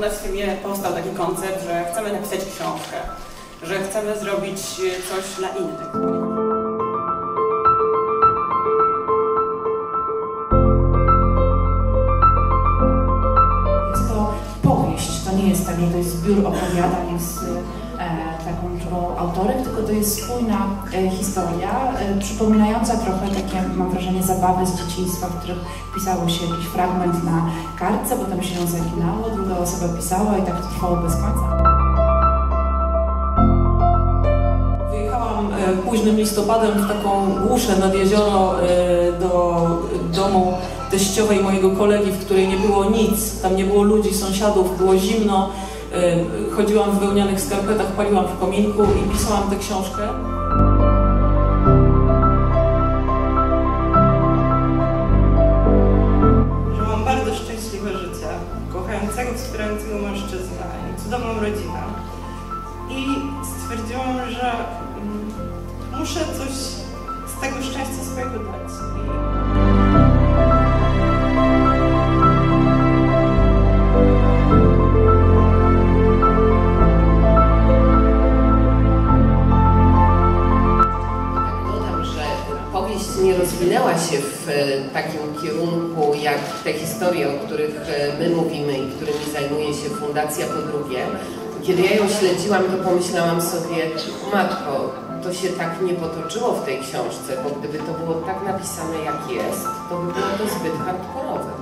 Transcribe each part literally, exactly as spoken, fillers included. u nas w firmie powstał taki koncept, że chcemy napisać książkę, że chcemy zrobić coś dla innych. To jest zbiór opowiadań z e, taką którą autorek, tylko to jest spójna e, historia, e, przypominająca trochę takie, mam wrażenie, zabawy z dzieciństwa, w których pisało się jakiś fragment na kartce, potem się ją zaginało, druga osoba pisała i tak trwało bez końca. Wyjechałam e, późnym listopadem w taką głuszę nad jezioro e, do domu teściowej mojego kolegi, w której nie było nic, tam nie było ludzi, sąsiadów, było zimno, chodziłam w wełnianych skarpetach, paliłam w kominku i pisałam tę książkę. Że mam bardzo szczęśliwe życie, kochającego, wspierającego mężczyznę i cudowną rodzinę. I stwierdziłam, że muszę coś z tego szczęścia swojego dać. Nie rozwinęła się w takim kierunku jak te historie, o których my mówimy i którymi zajmuje się Fundacja Po Drugie. Kiedy ja ją śledziłam, to pomyślałam sobie, matko, to się tak nie potoczyło w tej książce, bo gdyby to było tak napisane jak jest, to by było to zbyt hardkorowe.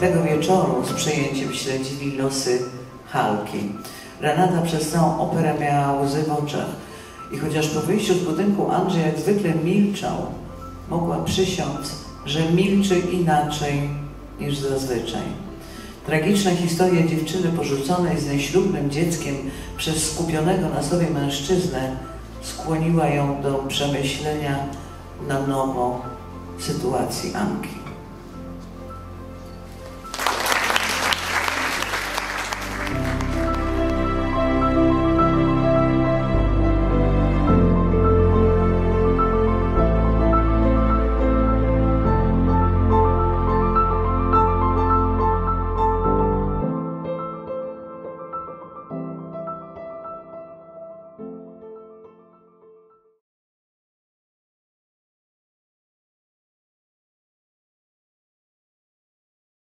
Tego wieczoru z przejęciem śledzili losy Halki. Renata przez całą operę miała łzy w oczach i chociaż po wyjściu z budynku Andrzej jak zwykle milczał, mogła przysiąc, że milczy inaczej niż zazwyczaj. Tragiczna historia dziewczyny porzuconej z nieślubnym dzieckiem przez skupionego na sobie mężczyznę skłoniła ją do przemyślenia na nowo sytuacji Anki.